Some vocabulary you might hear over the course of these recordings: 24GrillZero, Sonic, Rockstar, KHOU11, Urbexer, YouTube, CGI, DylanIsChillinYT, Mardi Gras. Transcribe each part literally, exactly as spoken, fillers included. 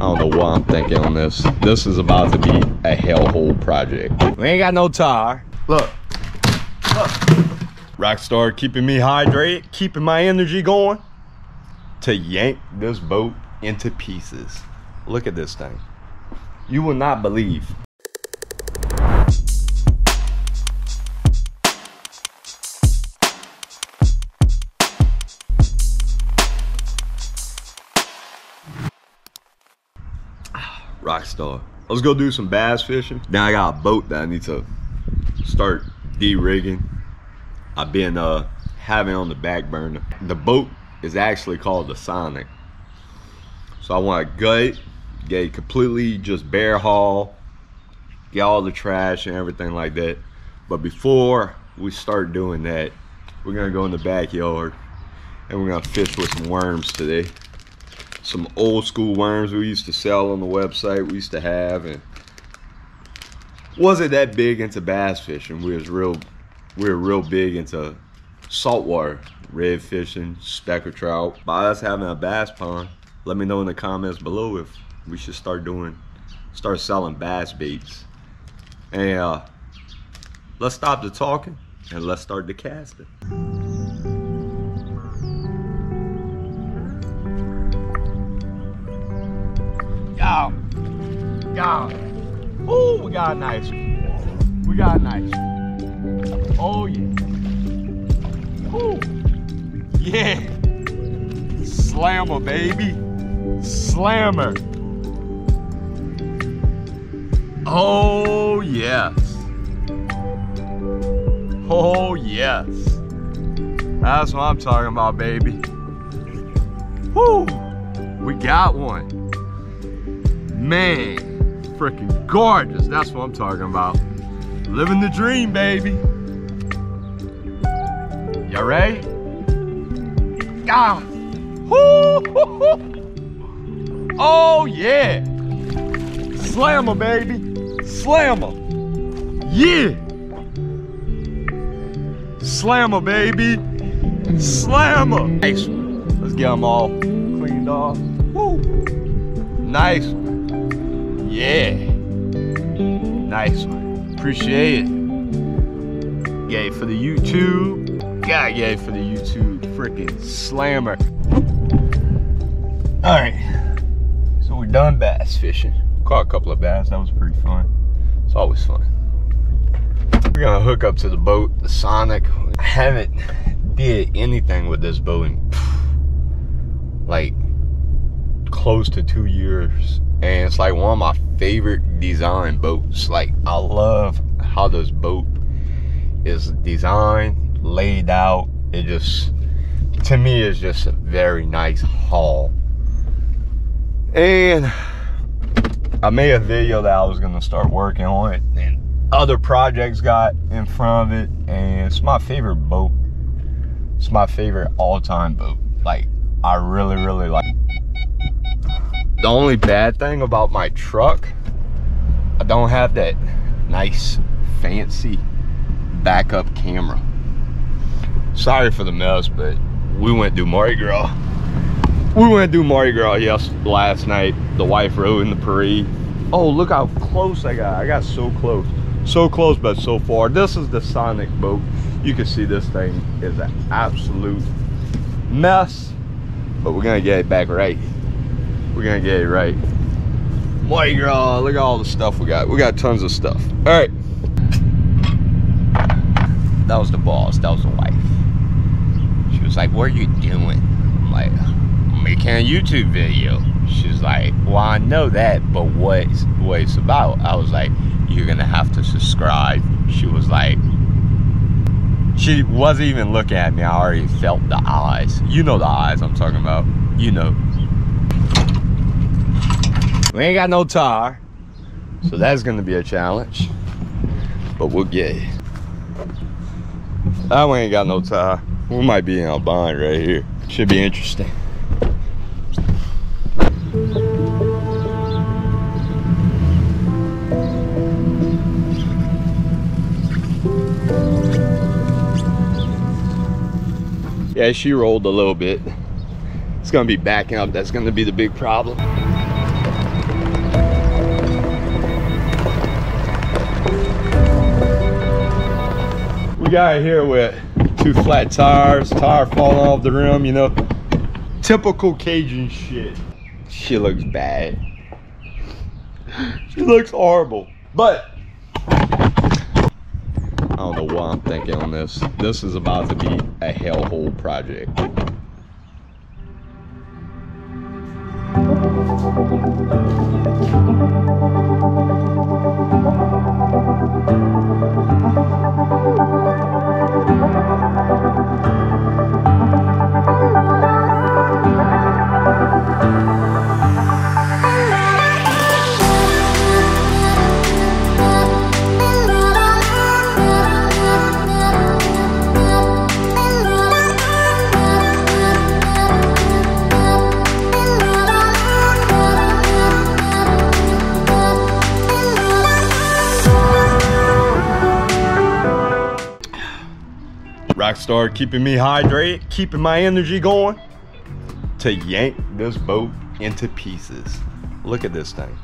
don't know what I'm thinking on this. This is about to be a hellhole project. We ain't got no tar. Look. Look. Rockstar keeping me hydrated, keeping my energy going to yank this boat into pieces. Look at this thing. You will not believe. Rockstar. Let's go do some bass fishing. Now I got a boat that I need to start de-rigging. I've been uh, having on the back burner. The boat is actually called the Sonic. So I want to gut it, get it completely just bear haul, get all the trash and everything like that. But before we start doing that, we're going to go in the backyard and we're going to fish with some worms today. Some old school worms we used to sell on the website, we used to have, and wasn't that big into bass fishing. We was real, we were real big into saltwater, red fishing, speckled trout. By us having a bass pond, let me know in the comments below if we should start doing, start selling bass baits. And uh, let's stop the talking and let's start the casting. Y'all, y'all, ooh, we got a nice one. We got a nice one. Oh yeah. Ooh, yeah. Slammer, baby. Slammer. Oh yes. Oh yes. That's what I'm talking about, baby. Woo, we got one. Man, freaking gorgeous. That's what I'm talking about. Living the dream, baby. Y'all ready? Ah. Hoo, hoo, hoo. Oh, yeah. Slammer, baby. Slammer. Yeah. Slammer, baby. Slammer. Nice one. Let's get them all cleaned off. Woo. Nice one. Yeah, nice one. Appreciate it. Yay for the YouTube. Yeah, yay for the YouTube. Freaking slammer. All right, so we're done bass fishing. Caught a couple of bass. That was pretty fun. It's always fun. We're gonna hook up to the boat, the Sonic. I haven't did anything with this boat in pff, like close to two years. And it's like one of my favorite design boats. Like, I love how this boat is designed, laid out. It just, to me, it's just a very nice haul. And I made a video that I was gonna start working on it, and other projects got in front of it. And it's my favorite boat. It's my favorite all-time boat. Like, I really, really like it. The only bad thing about my truck, I don't have that nice, fancy backup camera. Sorry for the mess, but we went to Mardi Gras. We went to Mardi Gras yes, last night. The wife rode in the parade. Oh, look how close I got. I got so close. So close, but so far. This is the Sonic boat. You can see this thing is an absolute mess, but we're gonna get it back right. We're gonna get it right. Mardi Gras, look at all the stuff we got. We got tons of stuff. All right. That was the boss, that was the wife. She was like, what are you doing? I'm like, I'm making a YouTube video. She's like, well, I know that, but what's, what it's about? I was like, you're gonna have to subscribe. She was like, she wasn't even looking at me. I already felt the eyes. You know the eyes I'm talking about, you know. We ain't got no tar, so that's gonna be a challenge, but we'll get it. That one ain't got no tar. We might be in a bind right here. Should be interesting. Yeah, she rolled a little bit. It's gonna be backing up. That's gonna be the big problem. we got it here with two flat tires, tire falling off the rim, you know, typical Cajun shit. She looks bad. She looks horrible. But I don't know why I'm thinking on this. This is about to be a hellhole project. Rockstar keeping me hydrated, keeping my energy going to yank this boat into pieces. Look at this thing.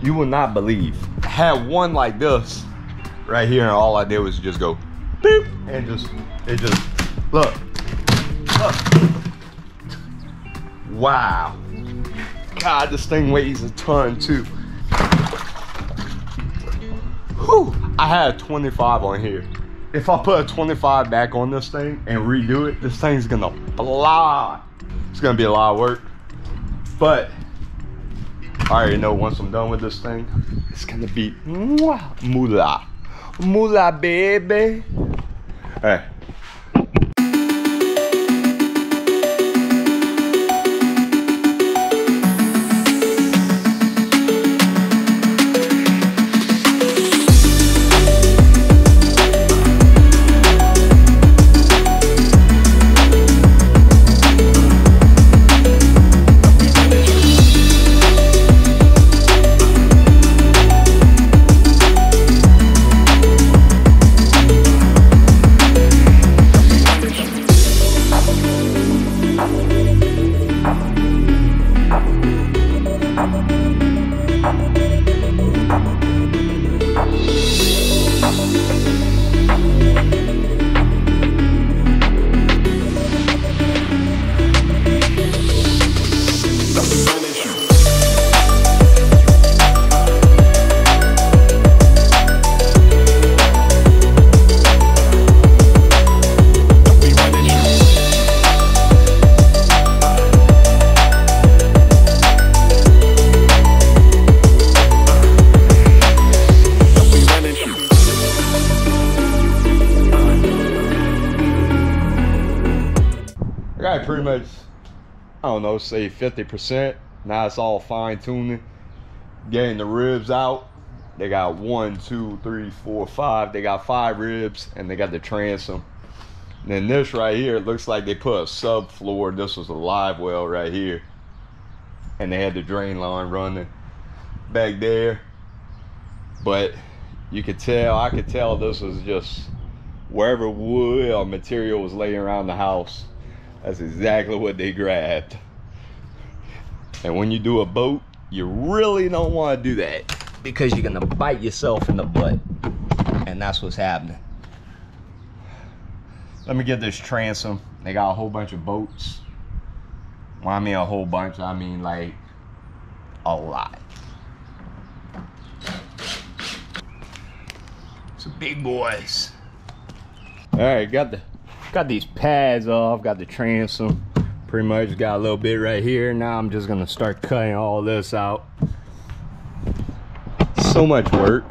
You will not believe. I had one like this right here and all I did was just go beep and just, it just, look, look. Wow. God, this thing weighs a ton too. Whew, I had a twenty-five on here. If I put a twenty-five back on this thing and redo it, this thing's gonna fly. It's gonna be a lot of work. But I already know once I'm done with this thing, it's gonna be mwah, moolah. Moolah, baby. All right. I pretty much, I don't know, say fifty percent. Now it's all fine tuning, getting the ribs out. They got one, two, three, four, five. They got five ribs and they got the transom. And then this right here, it looks like they put a subfloor. This was a live well right here. And they had the drain line running back there. But you could tell, I could tell this was just wherever wood or material was laying around the house. That's exactly what they grabbed. And when you do a boat, you really don't want to do that because you're gonna bite yourself in the butt. And that's what's happening. Let me get this transom. They got a whole bunch of boats. When I mean a whole bunch, I mean like a lot. Some big boys. All right, got the Got these pads off, got the transom. Pretty much got a little bit right here. Now I'm just gonna start cutting all this out. So much work.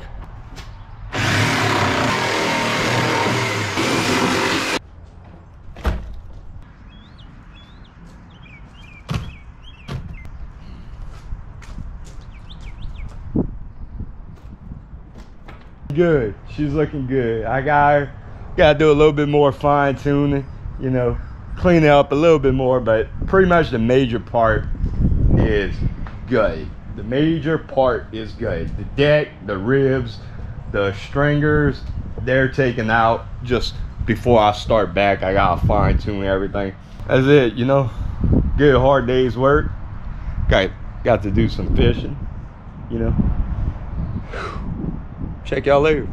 Good, she's looking good. I got her. Gotta do a little bit more fine tuning, you know, clean it up a little bit more, but pretty much the major part is good. The major part is good. The deck, the ribs, the stringers, they're taken out. Just before I start back, I gotta fine tune everything. That's it, you know, good hard day's work. Got, got to do some fishing, you know. Check y'all later.